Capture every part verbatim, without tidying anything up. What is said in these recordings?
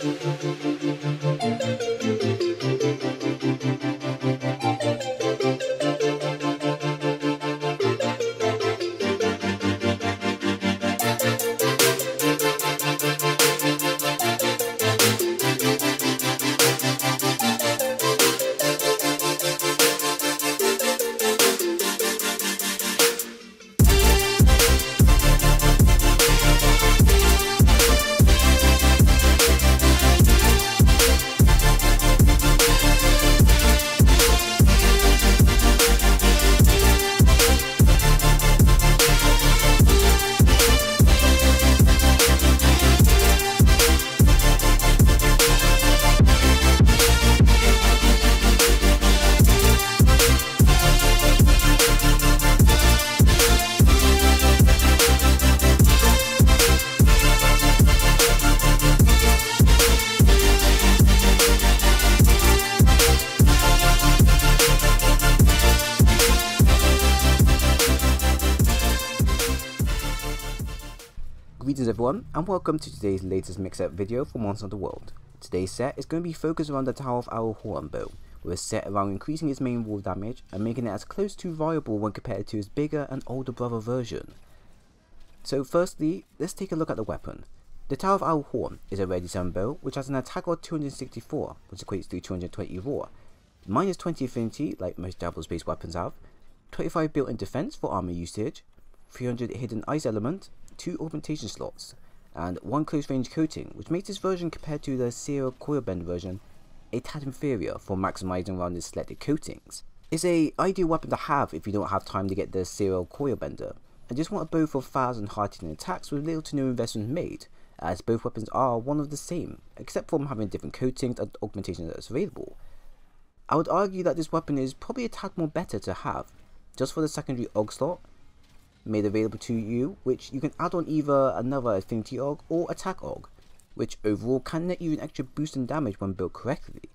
Greetings everyone and welcome to today's latest mix-up video for Monster of the World. Today's set is going to be focused around the Taroth Arrow "Horn" Bow, with a set around increasing its main wall damage and making it as close to viable when compared to its bigger and older brother version. So firstly, let's take a look at the weapon. The Taroth Arrow "Horn" is a ready summon bow which has an attack of two hundred sixty-four, which equates to two hundred twenty raw, minus twenty affinity like most Diablo based weapons have, twenty-five built-in defense for armor usage, three hundred hidden ice element, two augmentation slots, and one close range coating, which makes this version compared to the Cera Coilbender version a tad inferior for maximizing around its selected coatings. It's a ideal weapon to have if you don't have time to get the Cera Coilbender, and just want a bow for fast and hard-hitting attacks with little to no investment made, as both weapons are one of the same, except for them having different coatings and augmentations that's available. I would argue that this weapon is probably a tad more better to have, just for the secondary aug slot made available to you, which you can add on either another affinity org or attack org, which overall can net you an extra boost in damage when built correctly.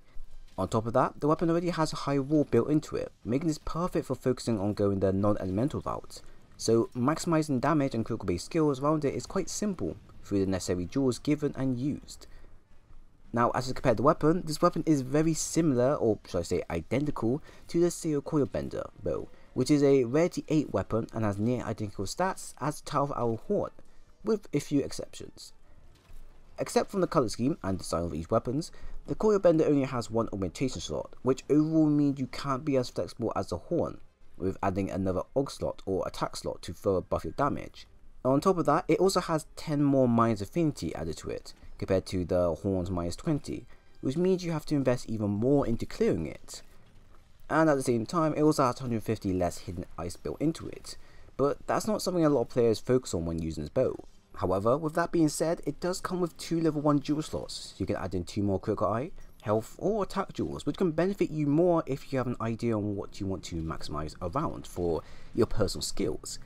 On top of that, the weapon already has a high raw built into it, making this perfect for focusing on going the non-elemental route, so maximizing damage and critical based skills around it is quite simple through the necessary jewels given and used. Now as we compare the weapon, this weapon is very similar, or should I say identical, to the Cera Coilbender bow, which is a rarity eight weapon and has near identical stats as Taroth Arrow "Horn", with a few exceptions. Except from the colour scheme and design of these weapons, the Coilbender only has one augmentation slot, which overall means you can't be as flexible as the Horn, with adding another aug slot or attack slot to further buff your damage. And on top of that, it also has ten more minus affinity added to it, compared to the Horn's minus twenty, which means you have to invest even more into clearing it. And at the same time, it also has one hundred fifty less hidden ice built into it, but that's not something a lot of players focus on when using this bow. However, with that being said, it does come with two level one jewel slots, so you can add in two more critical eye, health or attack jewels, which can benefit you more if you have an idea on what you want to maximise around for your personal skills.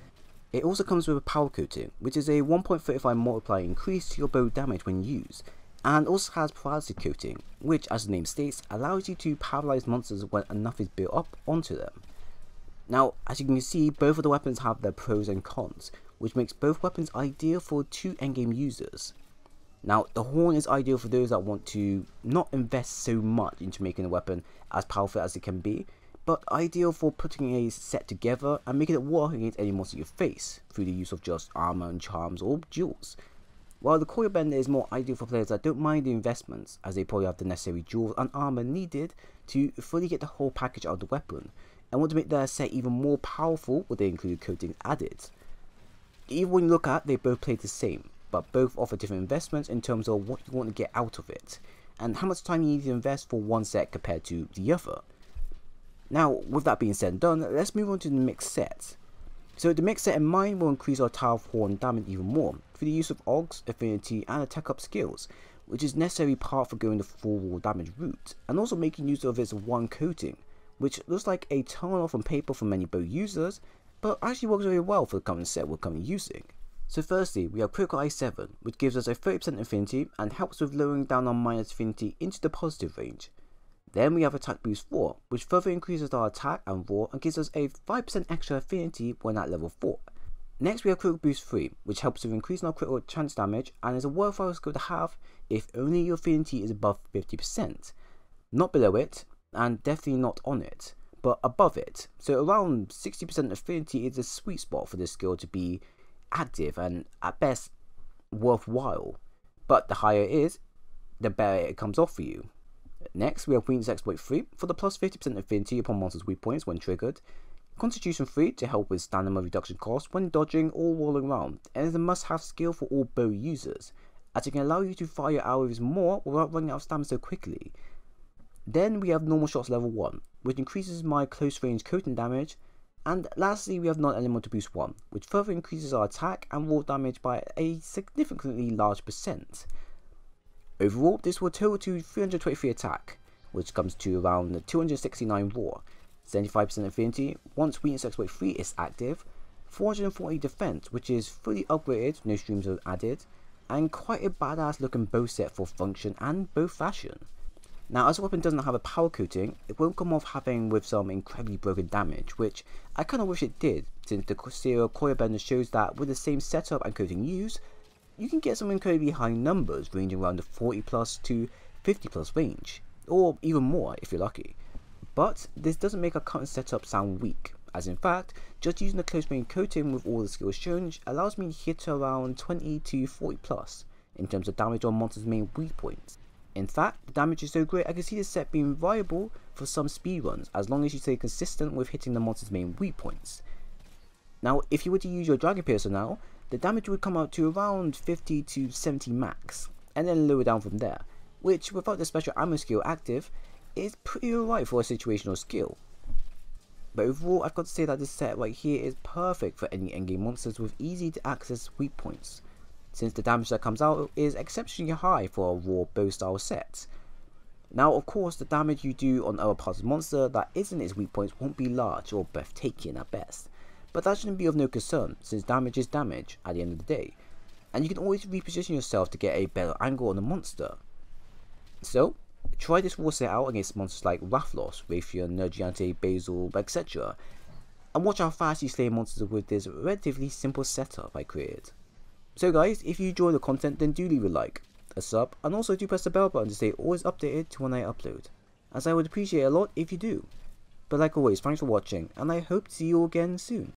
It also comes with a power coating, which is a one point three five multiplier increase to your bow damage when used, and also has paralysis coating, which as the name states allows you to paralyze monsters when enough is built up onto them. Now as you can see, both of the weapons have their pros and cons, which makes both weapons ideal for two endgame users. Now the Horn is ideal for those that want to not invest so much into making a weapon as powerful as it can be, but ideal for putting a set together and making it work against any monster you face through the use of just armor and charms or jewels. While the Coilbender is more ideal for players that don't mind the investments, as they probably have the necessary jewels and armor needed to fully get the whole package out of the weapon, and want to make their set even more powerful with the included coatings added. Even when you look at, they both play the same, but both offer different investments in terms of what you want to get out of it, and how much time you need to invest for one set compared to the other. Now, with that being said and done, let's move on to the mixed set. So the mix set in mind will increase our Taroth Horn damage even more through the use of Augs, Affinity and Attack Up skills, which is necessary part for going the full wall damage route, and also making use of its one coating, which looks like a turn off on paper for many bow users, but actually works very well for the current set we're currently using. So firstly, we have Critical Eye seven, which gives us a thirty percent affinity and helps with lowering down our minus affinity into the positive range. Then we have Attack Boost four, which further increases our attack and raw and gives us a five percent extra affinity when at level four. Next we have Critical Boost three, which helps with increasing our critical chance damage and is a worthwhile skill to have if only your affinity is above fifty percent, not below it and definitely not on it, but above it. So around sixty percent affinity is a sweet spot for this skill to be active and at best worthwhile, but the higher it is, the better it comes off for you. Next we have Weakness Exploit three for the plus fifty percent affinity upon monsters' weak points when triggered, Constitution three to help with stamina reduction costs when dodging or rolling around, and is a must-have skill for all bow users, as it can allow you to fire your arrows more without running out of stamina so quickly. Then we have Normal Shots level one, which increases my close range coating damage, and lastly we have Non-Elemental Boost one, which further increases our attack and roll damage by a significantly large percent. Overall, this will total to three hundred twenty-three attack, which comes to around two hundred sixty-nine raw, seventy-five percent affinity once Weakness Exploit three is active, four hundred forty defense, which is fully upgraded, no streams are added, and quite a badass looking bow set for function and bow fashion. Now, as the weapon doesn't have a power coating, it won't come off having with some incredibly broken damage, which I kinda wish it did, since the Cera Coilbender shows that with the same setup and coating used, you can get some incredibly high numbers ranging around the forty plus to fifty plus range, or even more if you're lucky. But this doesn't make our current setup sound weak, as in fact, just using the close range coating with all the skills shown allows me to hit around twenty to forty plus in terms of damage on monsters' main weak points. In fact, the damage is so great I can see this set being viable for some speedruns as long as you stay consistent with hitting the monster's main weak points. Now, if you were to use your Dragon Piercer now, the damage would come out to around fifty to seventy max, and then lower down from there, which without the special ammo skill active, is pretty alright for a situational skill. But overall, I've got to say that this set right here is perfect for any endgame monsters with easy to access weak points, since the damage that comes out is exceptionally high for a raw bow style set. Now of course, the damage you do on other parts of the monster that isn't its weak points won't be large or breathtaking at best, but that shouldn't be of no concern since damage is damage at the end of the day, and you can always reposition yourself to get a better angle on the monster. So try this raw set out against monsters like Rathalos, Rathalos, Nergigante, Basil, et cetera, and watch how fast you slay monsters with this relatively simple setup I created. So guys, if you enjoy the content then do leave a like, a sub, and also do press the bell button to stay always updated to when I upload, as I would appreciate a lot if you do. But like always, thanks for watching, and I hope to see you all again soon.